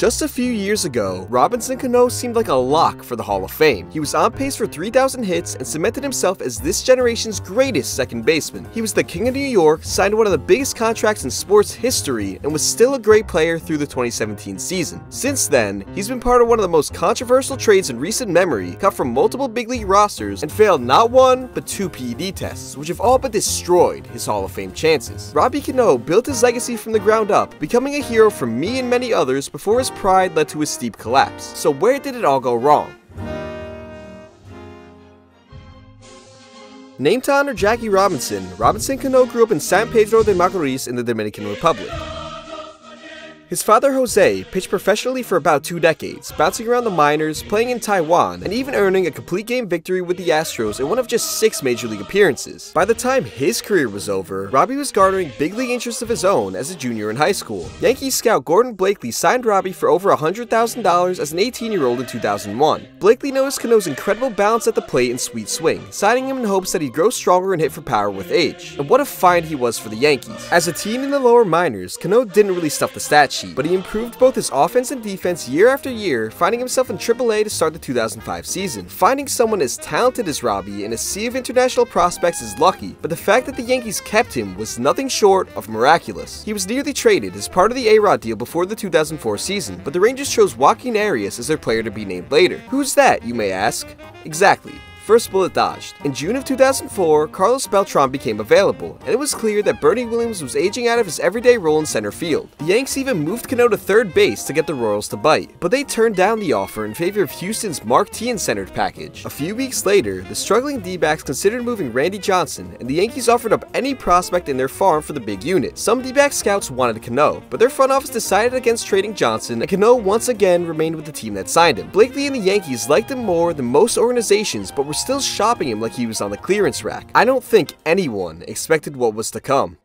Just a few years ago, Robinson Cano seemed like a lock for the Hall of Fame. He was on pace for 3,000 hits and cemented himself as this generation's greatest second baseman. He was the king of New York, signed one of the biggest contracts in sports history, and was still a great player through the 2017 season. Since then, he's been part of one of the most controversial trades in recent memory, cut from multiple big league rosters, and failed not one, but two PED tests, which have all but destroyed his Hall of Fame chances. Robbie Cano built his legacy from the ground up, becoming a hero for me and many others before his pride led to a steep collapse. So where did it all go wrong? Named to honor Jackie Robinson, Robinson Cano grew up in San Pedro de Macorís in the Dominican Republic. His father, Jose, pitched professionally for about 2 decades, bouncing around the minors, playing in Taiwan, and even earning a complete game victory with the Astros in one of just 6 major league appearances. By the time his career was over, Robbie was garnering big league interest of his own as a junior in high school. Yankees scout Gordon Blakely signed Robbie for over $100,000 as an 18-year-old in 2001. Blakely noticed Cano's incredible balance at the plate and sweet swing, signing him in hopes that he'd grow stronger and hit for power with age. And what a find he was for the Yankees. As a team in the lower minors, Cano didn't really stuff the stat sheet, but he improved both his offense and defense year after year, finding himself in AAA to start the 2005 season. Finding someone as talented as Robbie in a sea of international prospects is lucky, but the fact that the Yankees kept him was nothing short of miraculous. He was nearly traded as part of the A-Rod deal before the 2004 season, but the Rangers chose Joaquin Arias as their player to be named later. Who's that, you may ask? Exactly. First bullet dodged. In June of 2004, Carlos Beltran became available, and it was clear that Bernie Williams was aging out of his everyday role in center field. The Yanks even moved Cano to third base to get the Royals to bite, but they turned down the offer in favor of Houston's Mark Tien-centered package. A few weeks later, the struggling D-backs considered moving Randy Johnson, and the Yankees offered up any prospect in their farm for the big unit. Some D-back scouts wanted Cano, but their front office decided against trading Johnson, and Cano once again remained with the team that signed him. Blakely and the Yankees liked him more than most organizations, but were still shopping him like he was on the clearance rack. I don't think anyone expected what was to come.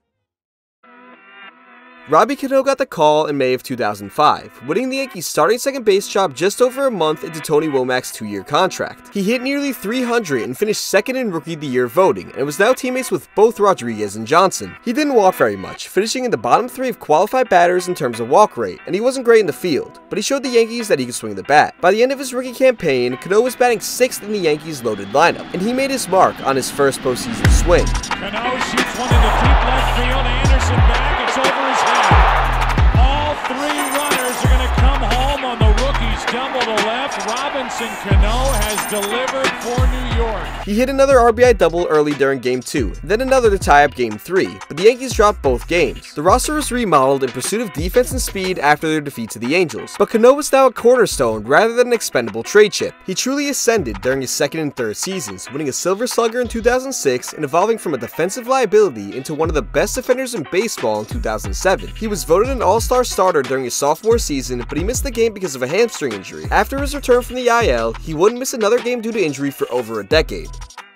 Robbie Cano got the call in May of 2005, winning the Yankees' starting second base job just over a month into Tony Womack's 2-year contract. He hit nearly 300 and finished second in Rookie of the Year voting, and was now teammates with both Rodriguez and Johnson. He didn't walk very much, finishing in the bottom 3 of qualified batters in terms of walk rate, and he wasn't great in the field, but he showed the Yankees that he could swing the bat. By the end of his rookie campaign, Cano was batting 6th in the Yankees' loaded lineup, and he made his mark on his first postseason swing. Cano shoots one into deep left field, Anderson back. Double to left, Robinson Cano has delivered for New York. He hit another RBI double early during Game 2, then another to tie up Game 3, but the Yankees dropped both games. The roster was remodeled in pursuit of defense and speed after their defeat to the Angels, but Cano was now a cornerstone rather than an expendable trade chip. He truly ascended during his second and third seasons, winning a Silver Slugger in 2006 and evolving from a defensive liability into one of the best defenders in baseball in 2007. He was voted an All-Star starter during his sophomore season, but he missed the game because of a hamstring injury. After his return from the IL, he wouldn't miss another game due to injury for over a decade.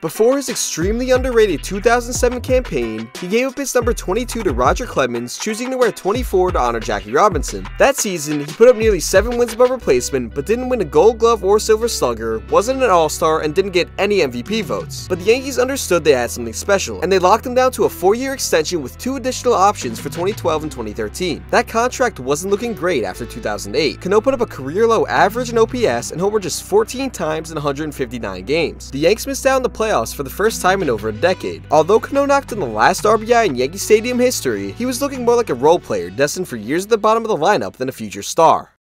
Before his extremely underrated 2007 campaign, he gave up his number 22 to Roger Clemens, choosing to wear 24 to honor Jackie Robinson. That season, he put up nearly 7 wins above replacement, but didn't win a Gold Glove or Silver Slugger, wasn't an All-Star, and didn't get any MVP votes. But the Yankees understood they had something special, and they locked him down to a 4-year extension with 2 additional options for 2012 and 2013. That contract wasn't looking great after 2008. Cano put up a career-low average in OPS and homered just 14 times in 159 games. The Yanks missed out on the playoffs for the first time in over a decade. Although Cano knocked in the last RBI in Yankee Stadium history, he was looking more like a role player destined for years at the bottom of the lineup than a future star.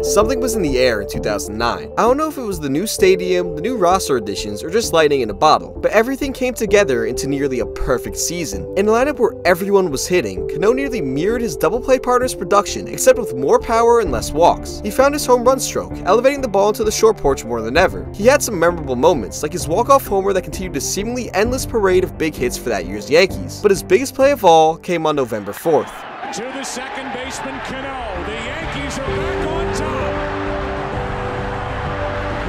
Something was in the air in 2009. I don't know if it was the new stadium, the new roster additions, or just lightning in a bottle, but everything came together into nearly a perfect season. In a lineup where everyone was hitting, Cano nearly mirrored his double play partner's production, except with more power and less walks. He found his home run stroke, elevating the ball into the short porch more than ever. He had some memorable moments, like his walk-off homer that continued a seemingly endless parade of big hits for that year's Yankees. But his biggest play of all came on November 4th. To the second baseman, Cano. The Yankees are back on top.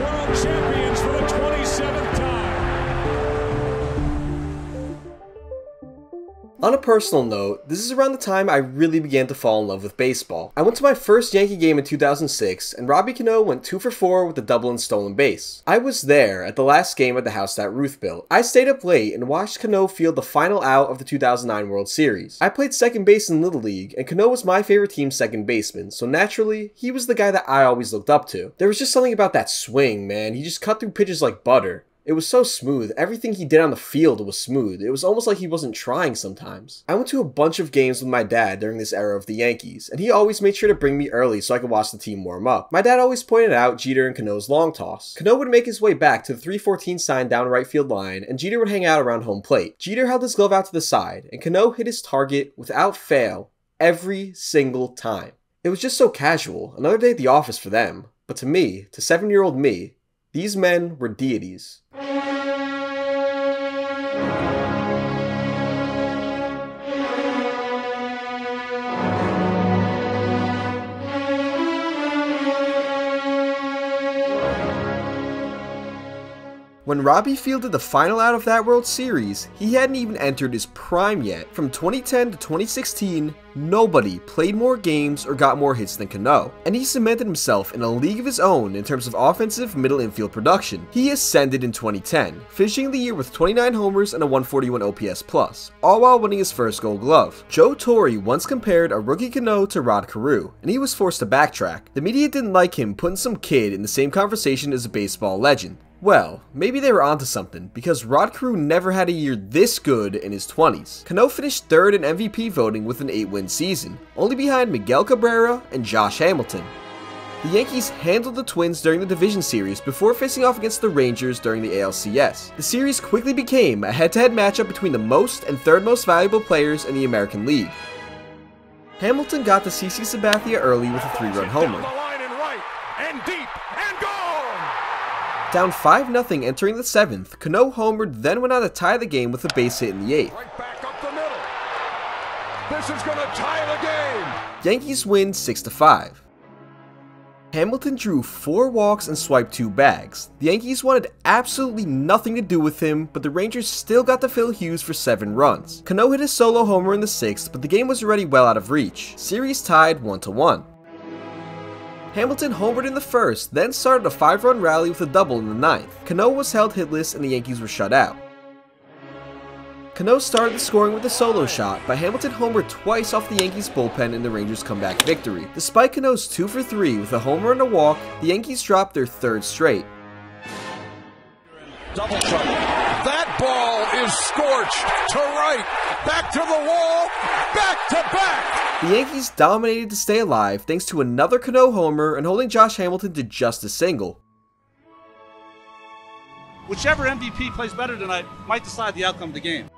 World champions for the 27th time. On a personal note, this is around the time I really began to fall in love with baseball. I went to my first Yankee game in 2006, and Robbie Cano went 2 for 4 with a double and stolen base. I was there at the last game at the house that Ruth built. I stayed up late and watched Cano field the final out of the 2009 World Series. I played second base in Little League, and Cano was my favorite team's second baseman, so naturally, he was the guy that I always looked up to. There was just something about that swing, man. He just cut through pitches like butter. It was so smooth. Everything he did on the field was smooth. It was almost like he wasn't trying sometimes. I went to a bunch of games with my dad during this era of the Yankees, and he always made sure to bring me early so I could watch the team warm up. My dad always pointed out Jeter and Cano's long toss. Cano would make his way back to the 314 sign down right field line, and Jeter would hang out around home plate. Jeter held his glove out to the side, and Cano hit his target without fail every single time. It was just so casual. Another day at the office for them. But to me, to 7-year-old me, these men were deities. When Robbie fielded the final out of that World Series, he hadn't even entered his prime yet. From 2010 to 2016, nobody played more games or got more hits than Cano, and he cemented himself in a league of his own in terms of offensive middle infield production. He ascended in 2010, finishing the year with 29 homers and a 141 OPS plus, all while winning his first Gold Glove. Joe Torre once compared a rookie Cano to Rod Carew, and he was forced to backtrack. The media didn't like him putting some kid in the same conversation as a baseball legend. Well, maybe they were onto something, because Rod Carew never had a year this good in his 20s. Cano finished third in MVP voting with an 8-win season, only behind Miguel Cabrera and Josh Hamilton. The Yankees handled the Twins during the division series before facing off against the Rangers during the ALCS. The series quickly became a head-to-head matchup between the most and third most valuable players in the American League. Hamilton got to CC Sabathia early with a 3-run homer. Down 5-0 entering the 7th, Cano homered, then went on to tie the game with a base hit in the 8th. Right back up the middle. This is gonna tie the game. Yankees win 6-5. Hamilton drew 4 walks and swiped 2 bags. The Yankees wanted absolutely nothing to do with him, but the Rangers still got to Phil Hughes for 7 runs. Cano hit a solo homer in the 6th, but the game was already well out of reach. Series tied 1-1. Hamilton homered in the 1st, then started a 5-run rally with a double in the 9th. Cano was held hitless and the Yankees were shut out. Cano started the scoring with a solo shot, but Hamilton homered twice off the Yankees bullpen in the Rangers' comeback victory. Despite Cano's 2 for 3 with a homer and a walk, the Yankees dropped their 3rd straight. Double trouble. That ball is scorched to right, back to the wall, back to back. The Yankees dominated to stay alive thanks to another Cano homer and holding Josh Hamilton to just a single. Whichever MVP plays better tonight might decide the outcome of the game.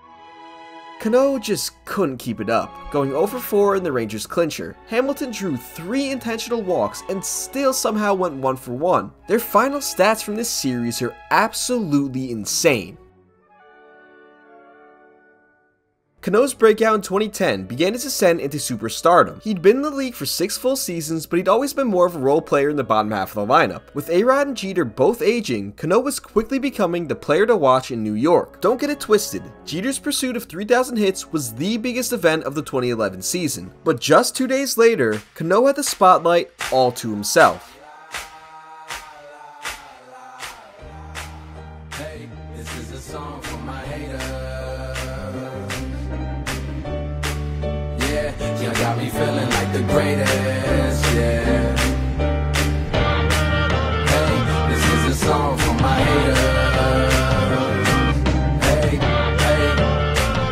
Cano just couldn't keep it up, going 0 for 4 in the Rangers' clincher. Hamilton drew 3 intentional walks and still somehow went 1 for 1. Their final stats from this series are absolutely insane. Cano's breakout in 2010 began his ascent into superstardom. He'd been in the league for 6 full seasons, but he'd always been more of a role player in the bottom half of the lineup. With A-Rod and Jeter both aging, Cano was quickly becoming the player to watch in New York. Don't get it twisted, Jeter's pursuit of 3,000 hits was the biggest event of the 2011 season. But just 2 days later, Cano had the spotlight all to himself. Hey, this is a song for my haters. Got me feeling like the greatest, yeah. Hey, this is a song for my haters. Hey, hey,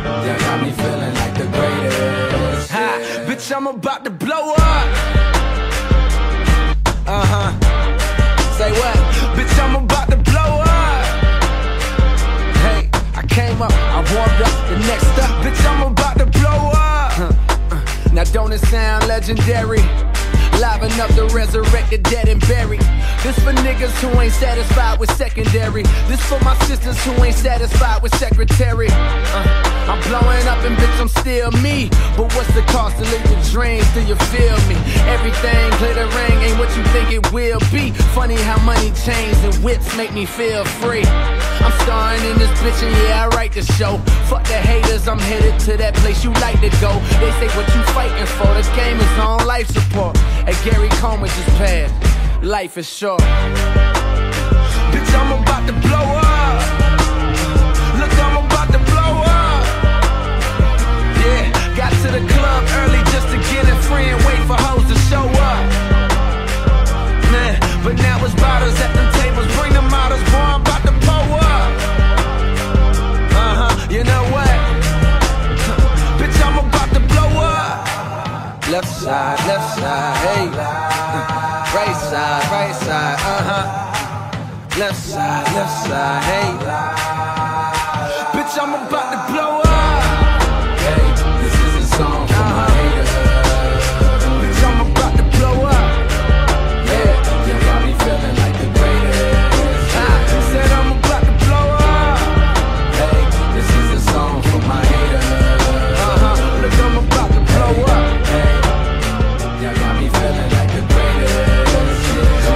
yeah, got me feeling like the greatest. Ha, bitch, I'm about to blow up. Uh-huh. Say what? Bitch, I'm about to blow up. Hey, I came up, I warmed up, the next up. Bitch, I'm about to blow up. Now don't it sound legendary? liven up the resurrected, dead and buried. This for niggas who ain't satisfied with secondary. This for my sisters who ain't satisfied with secretary. I'm blowing up and bitch, I'm still me. But what's the cost to live your dreams? Do you feel me? Everything glittering ain't what you think it will be. Funny how money chains and whips make me feel free. I'm starring in this bitch and yeah, I write the show. Fuck the haters, I'm headed to that place you like to go. They say what you fighting for, this game is on life support. Hey, Gary Coleman just passed, life is short. Bitch, I'm about to blow up. Look, I'm about to blow up. Yeah, got to the club early just to get a friend, wait for hoes to show up. Man, but now it's bottles at them tables, bring them models, boy, I'm about to blow up. You know what? Bitch, I'm about to blow up. Left side, hey. Right side, left side, hey. Bitch, I'm about to blow up. Hey, this is a song for my haters. Bitch, I'm about to blow up. Yeah, you got me feeling like the greatest. You said I'm about to blow up. Hey, this is a song for my haters. Look, I'm about to blow up. Hey, you got me feeling like the greatest.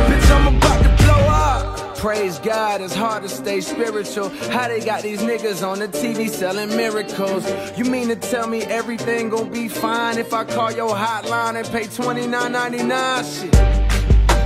Bitch, I'm about to blow up. Praise God, it's hard to stay spiritual. How they got these niggas on the TV selling miracles? You mean to tell me everything gon' be fine if I call your hotline and pay $29.99? Shit.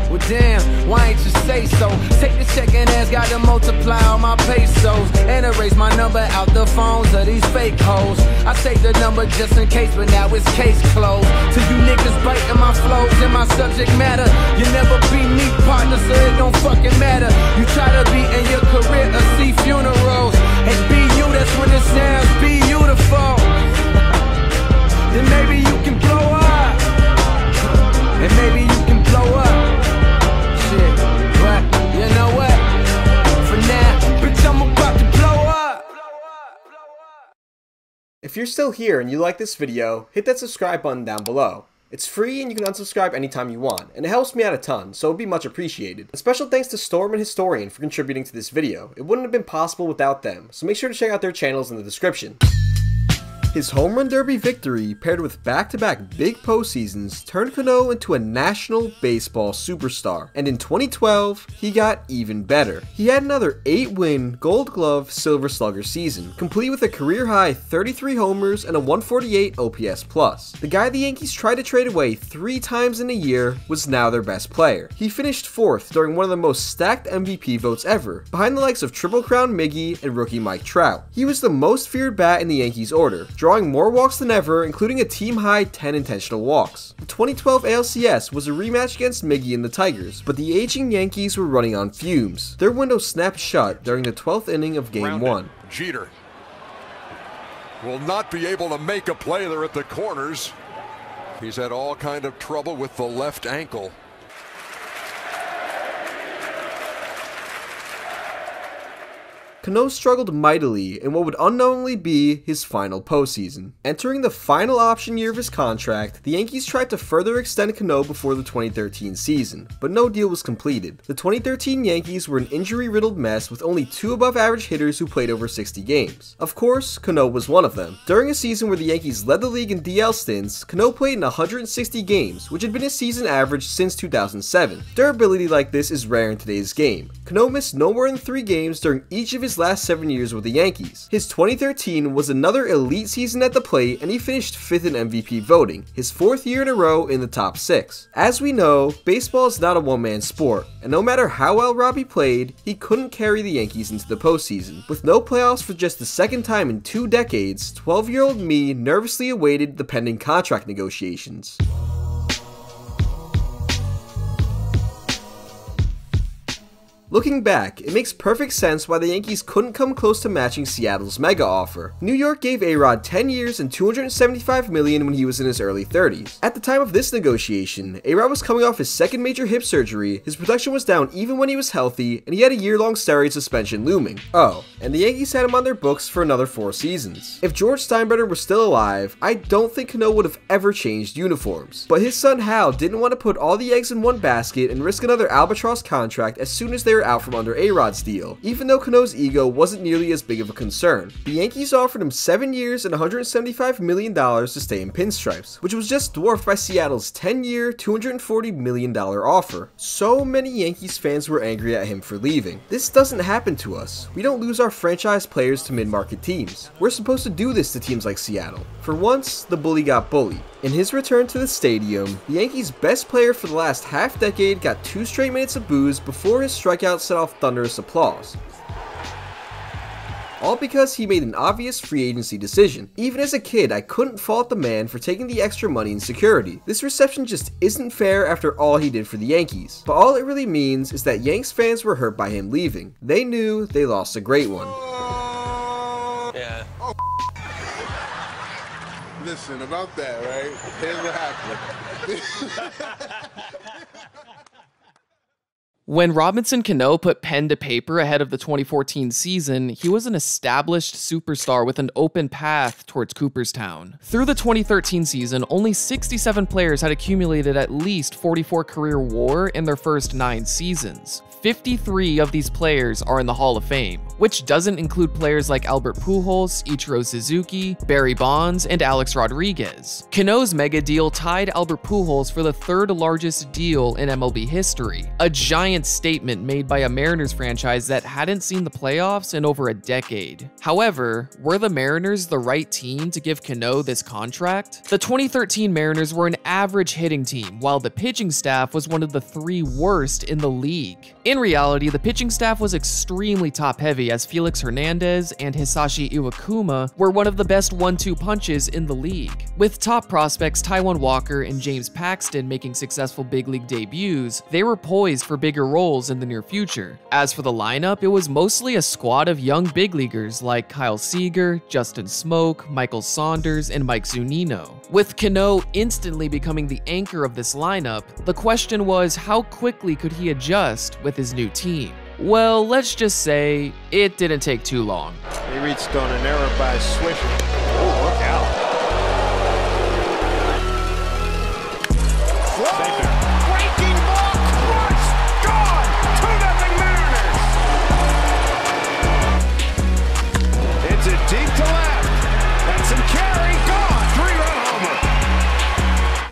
Well damn, why ain't you say so? Take the check and ass, gotta multiply all my pesos and erase my number out the phones of these fake hoes. I saved the number just in case, but now it's case closed. To you niggas biting my flows and my subject matter. You never be me, partner, so it don't fucking matter. You try to be in your career or see funerals. Hey, be you, that's when it sounds beautiful. Then maybe you can blow up. And maybe you can blow up. You know what? For now, bitch, I'm about to blow up. If you're still here and you like this video, hit that subscribe button down below. It's free and you can unsubscribe anytime you want, and it helps me out a ton, so it'd be much appreciated. And special thanks to Storm and Historian for contributing to this video. It wouldn't have been possible without them, so make sure to check out their channels in the description. His home run derby victory, paired with back-to-back big postseasons, turned Cano into a national baseball superstar. And in 2012, he got even better. He had another 8-win Gold Glove Silver Slugger season, complete with a career-high 33 homers and a 148 OPS+. The guy the Yankees tried to trade away 3 times in a year was now their best player. He finished 4th during one of the most stacked MVP votes ever, behind the likes of Triple Crown Miggy and rookie Mike Trout. He was the most feared bat in the Yankees order, drawing more walks than ever, including a team-high 10 intentional walks. The 2012 ALCS was a rematch against Miggy and the Tigers, but the aging Yankees were running on fumes. Their window snapped shut during the 12th inning of Game 1. Jeter will not be able to make a play there at the corners. He's had all kind of trouble with the left ankle. Cano struggled mightily in what would unknowingly be his final postseason. Entering the final option year of his contract, the Yankees tried to further extend Cano before the 2013 season, but no deal was completed. The 2013 Yankees were an injury-riddled mess with only 2 above-average hitters who played over 60 games. Of course, Cano was one of them. During a season where the Yankees led the league in DL stints, Cano played in 160 games, which had been his season average since 2007. Durability like this is rare in today's game. Cano missed no more than 3 games during each of his last 7 years with the Yankees. His 2013 was another elite season at the plate, and he finished 5th in MVP voting, his 4th year in a row in the top 6. As we know, baseball is not a one-man sport, and no matter how well Robbie played, he couldn't carry the Yankees into the postseason. With no playoffs for just the 2nd time in 2 decades, 12-year-old me nervously awaited the pending contract negotiations. Looking back, it makes perfect sense why the Yankees couldn't come close to matching Seattle's mega offer. New York gave A-Rod 10 years and $275 million when he was in his early 30s. At the time of this negotiation, A-Rod was coming off his second major hip surgery, his production was down even when he was healthy, and he had a year-long steroid suspension looming. Oh, and the Yankees had him on their books for another 4 seasons. If George Steinbrenner were still alive, I don't think Cano would have ever changed uniforms. But his son Hal didn't want to put all the eggs in one basket and risk another albatross contract as soon as they were out from under A-Rod's deal, even though Cano's ego wasn't nearly as big of a concern. The Yankees offered him 7 years and $175 million to stay in pinstripes, which was just dwarfed by Seattle's 10-year, $240 million offer. So many Yankees fans were angry at him for leaving. This doesn't happen to us. We don't lose our franchise players to mid-market teams. We're supposed to do this to teams like Seattle. For once, the bully got bullied. In his return to the stadium, the Yankees' best player for the last half-decade got 2 straight minutes of boos before his strikeout set off thunderous applause. All because he made an obvious free agency decision. Even as a kid, I couldn't fault the man for taking the extra money and security. This reception just isn't fair after all he did for the Yankees. But all it really means is that Yanks fans were hurt by him leaving. They knew they lost a great one. Yeah. Listen, about that, right? Here's what happened. When Robinson Cano put pen to paper ahead of the 2014 season, he was an established superstar with an open path towards Cooperstown. Through the 2013 season, only 67 players had accumulated at least 44 career WAR in their first 9 seasons. 53 of these players are in the Hall of Fame, which doesn't include players like Albert Pujols, Ichiro Suzuki, Barry Bonds, and Alex Rodriguez. Cano's mega deal tied Albert Pujols for the 3rd largest deal in MLB history, a giant statement made by a Mariners franchise that hadn't seen the playoffs in over a decade. However, were the Mariners the right team to give Cano this contract? The 2013 Mariners were an average hitting team, while the pitching staff was one of the 3 worst in the league. In reality, the pitching staff was extremely top-heavy, as Felix Hernandez and Hisashi Iwakuma were one of the best 1-2 punches in the league, with top prospects Taijuan Walker and James Paxton making successful big league debuts. They were poised for bigger roles in the near future. As for the lineup, it was mostly a squad of young big leaguers like Kyle Seager, Justin Smoak, Michael Saunders, and Mike Zunino. With Cano instantly becoming the anchor of this lineup, the question was how quickly could he adjust with his new team. Well, let's just say it didn't take too long. He reached on an error by swishing. Oh, look out. Breaking ball, crushed, gone! 2-0 Mariners! It's a deep to left. That's some carry, gone! 3-run homer.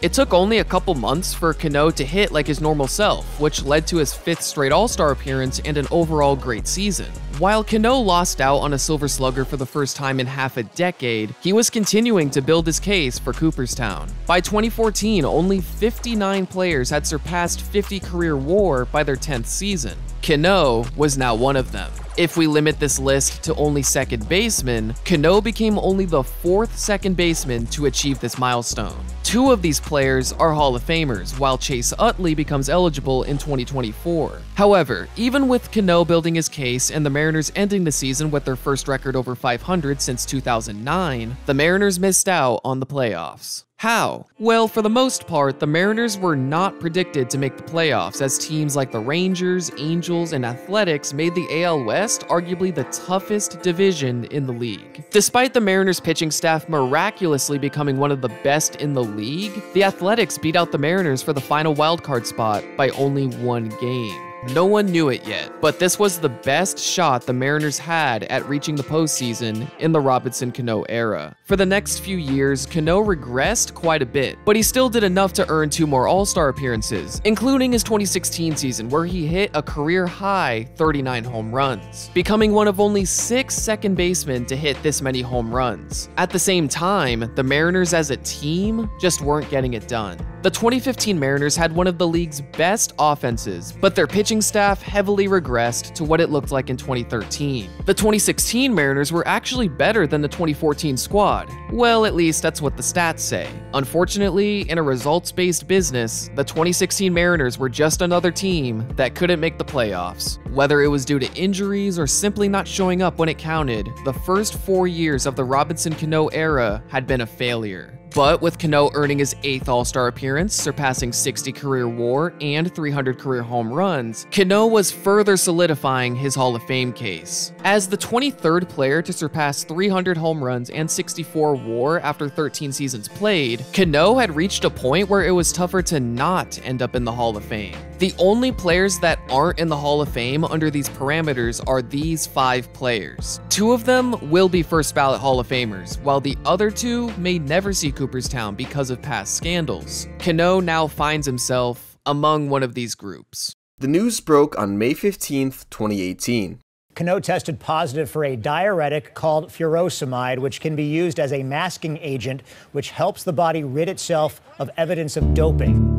It took only a couple months for Cano to hit like his normal self, which led to his 5th straight All-Star appearance and an overall great season. While Cano lost out on a Silver Slugger for the first time in half a decade, he was continuing to build his case for Cooperstown. By 2014, only 59 players had surpassed 50 career WAR by their 10th season. Cano was now one of them. If we limit this list to only second baseman, Cano became only the 4th second baseman to achieve this milestone. 2 of these players are Hall of Famers, while Chase Utley becomes eligible in 2024. However, even with Cano building his case and the Mariners ending the season with their first record over 500 since 2009, the Mariners missed out on the playoffs. How? Well, for the most part, the Mariners were not predicted to make the playoffs, as teams like the Rangers, Angels, and Athletics made the AL West arguably the toughest division in the league. Despite the Mariners' pitching staff miraculously becoming one of the best in the league, the Athletics beat out the Mariners for the final wildcard spot by only 1 game. No one knew it yet, but this was the best shot the Mariners had at reaching the postseason in the Robinson Cano era. For the next few years, Cano regressed quite a bit, but he still did enough to earn 2 more All-Star appearances, including his 2016 season where he hit a career-high 39 home runs, becoming one of only 6 second basemen to hit this many home runs. At the same time, the Mariners as a team just weren't getting it done. The 2015 Mariners had one of the league's best offenses, but their pitching staff heavily regressed to what it looked like in 2013. The 2016 Mariners were actually better than the 2014 squad. Well, at least that's what the stats say. Unfortunately, in a results-based business, the 2016 Mariners were just another team that couldn't make the playoffs. Whether it was due to injuries or simply not showing up when it counted, the first 4 years of the Robinson Cano era had been a failure. But with Cano earning his 8th All-Star appearance, surpassing 60 career WAR and 300 career home runs, Cano was further solidifying his Hall of Fame case. As the 23rd player to surpass 300 home runs and 64 WAR after 13 seasons played, Cano had reached a point where it was tougher to not end up in the Hall of Fame. The only players that aren't in the Hall of Fame under these parameters are these 5 players. 2 of them will be first ballot Hall of Famers, while the other 2 may never see Cooperstown because of past scandals. Cano now finds himself among one of these groups. The news broke on May 15th, 2018. Cano tested positive for a diuretic called furosemide, which can be used as a masking agent, which helps the body rid itself of evidence of doping.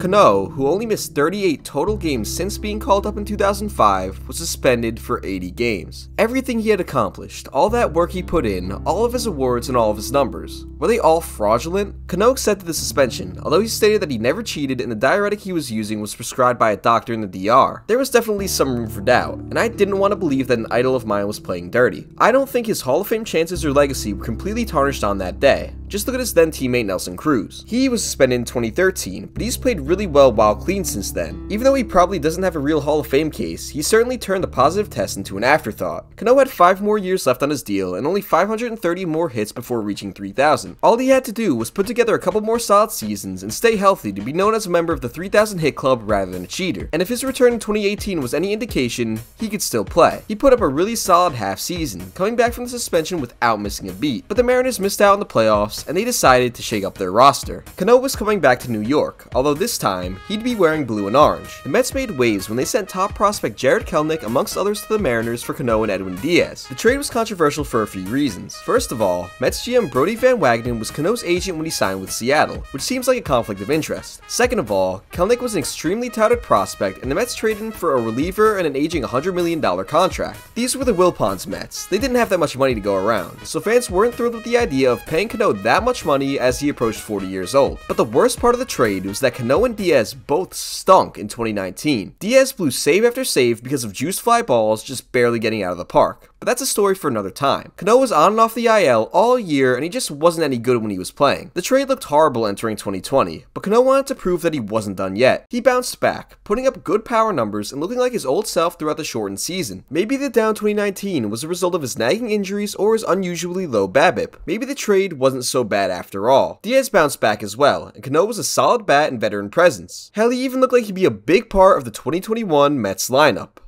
Cano, who only missed 38 total games since being called up in 2005, was suspended for 80 games. Everything he had accomplished, all that work he put in, all of his awards and all of his numbers, were they all fraudulent? Cano accepted the suspension, although he stated that he never cheated and the diuretic he was using was prescribed by a doctor in the DR. There was definitely some room for doubt, and I didn't want to believe that an idol of mine was playing dirty. I don't think his Hall of Fame chances or legacy were completely tarnished on that day. Just look at his then teammate Nelson Cruz. He was suspended in 2013, but he's played really well while clean since then. Even though he probably doesn't have a real Hall of Fame case, he certainly turned the positive test into an afterthought. Cano had 5 more years left on his deal and only 530 more hits before reaching 3,000. All he had to do was put together a couple more solid seasons and stay healthy to be known as a member of the 3,000 hit club rather than a cheater. And if his return in 2018 was any indication, he could still play. He put up a really solid half season, coming back from the suspension without missing a beat. But the Mariners missed out on the playoffs, and they decided to shake up their roster. Cano was coming back to New York, although this time, he'd be wearing blue and orange. The Mets made waves when they sent top prospect Jared Kelnick amongst others to the Mariners for Cano and Edwin Diaz. The trade was controversial for a few reasons. First of all, Mets GM Brody Van Wagenen was Cano's agent when he signed with Seattle, which seems like a conflict of interest. Second of all, Kelnick was an extremely touted prospect, and the Mets traded him for a reliever and an aging $100 million contract. These were the Wilpons Mets. They didn't have that much money to go around, so fans weren't thrilled with the idea of paying Cano that much money as he approached 40 years old. But the worst part of the trade was that Cano and Diaz both stunk in 2019. Diaz blew save after save because of juice fly balls just barely getting out of the park. But that's a story for another time. Cano was on and off the IL all year, and he just wasn't any good when he was playing. The trade looked horrible entering 2020, but Cano wanted to prove that he wasn't done yet. He bounced back, putting up good power numbers and looking like his old self throughout the shortened season. Maybe the down 2019 was a result of his nagging injuries or his unusually low BABIP. Maybe the trade wasn't so bad after all. Diaz bounced back as well, and Cano was a solid bat and veteran presence. Hell, he even looked like he'd be a big part of the 2021 Mets lineup.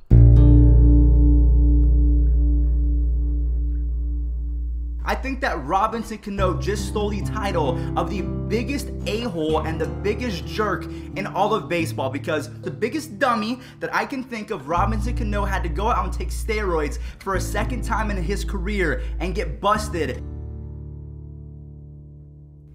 I think that Robinson Cano just stole the title of the biggest a-hole and the biggest jerk in all of baseball, because the biggest dummy that I can think of, Robinson Cano had to go out and take steroids for a second time in his career and get busted.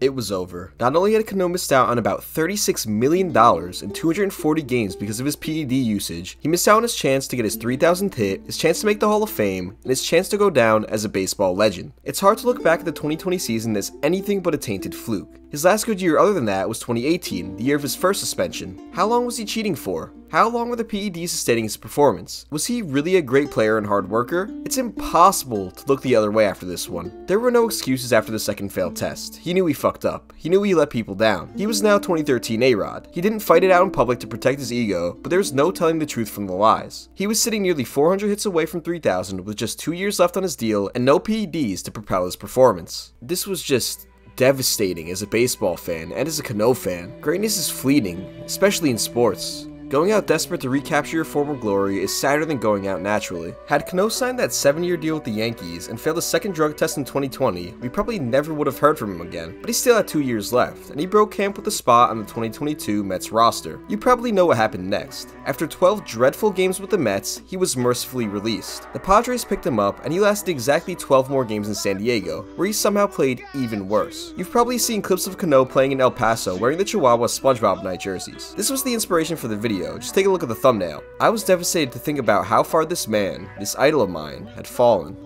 It was over. Not only had Cano missed out on about $36 million in 240 games because of his PED usage, he missed out on his chance to get his 3,000th hit, his chance to make the Hall of Fame, and his chance to go down as a baseball legend. It's hard to look back at the 2020 season as anything but a tainted fluke. His last good year other than that was 2018, the year of his first suspension. How long was he cheating for? How long were the PEDs sustaining his performance? Was he really a great player and hard worker? It's impossible to look the other way after this one. There were no excuses after the second failed test. He knew he fucked up. He knew he let people down. He was now 2013 A-Rod. He didn't fight it out in public to protect his ego, but there was no telling the truth from the lies. He was sitting nearly 400 hits away from 3,000 with just 2 years left on his deal and no PEDs to propel his performance. This was just devastating as a baseball fan and as a Cano fan. Greatness is fleeting, especially in sports. Going out desperate to recapture your former glory is sadder than going out naturally. Had Cano signed that 7-year deal with the Yankees and failed a second drug test in 2020, we probably never would have heard from him again, but he still had 2 years left, and he broke camp with a spot on the 2022 Mets roster. You probably know what happened next. After 12 dreadful games with the Mets, he was mercifully released. The Padres picked him up, and he lasted exactly 12 more games in San Diego, where he somehow played even worse. You've probably seen clips of Cano playing in El Paso wearing the Chihuahua SpongeBob night jerseys. This was the inspiration for the video, just take a look at the thumbnail. I was devastated to think about how far this man, this idol of mine, had fallen.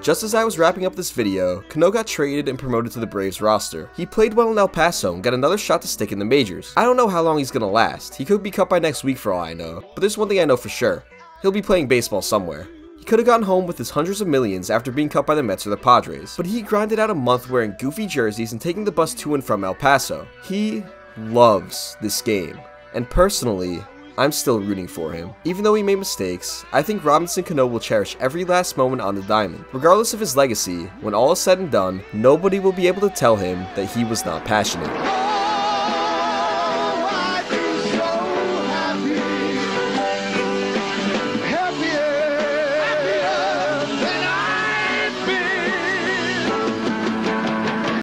Just as I was wrapping up this video, Cano got traded and promoted to the Braves roster. He played well in El Paso and got another shot to stick in the majors. I don't know how long he's gonna last, he could be cut by next week for all I know, but there's one thing I know for sure, he'll be playing baseball somewhere. Could have gone home with his hundreds of millions after being cut by the Mets or the Padres, but he grinded out a month wearing goofy jerseys and taking the bus to and from El Paso. He loves this game, and personally, I'm still rooting for him. Even though he made mistakes, I think Robinson Cano will cherish every last moment on the diamond. Regardless of his legacy, when all is said and done, nobody will be able to tell him that he was not passionate.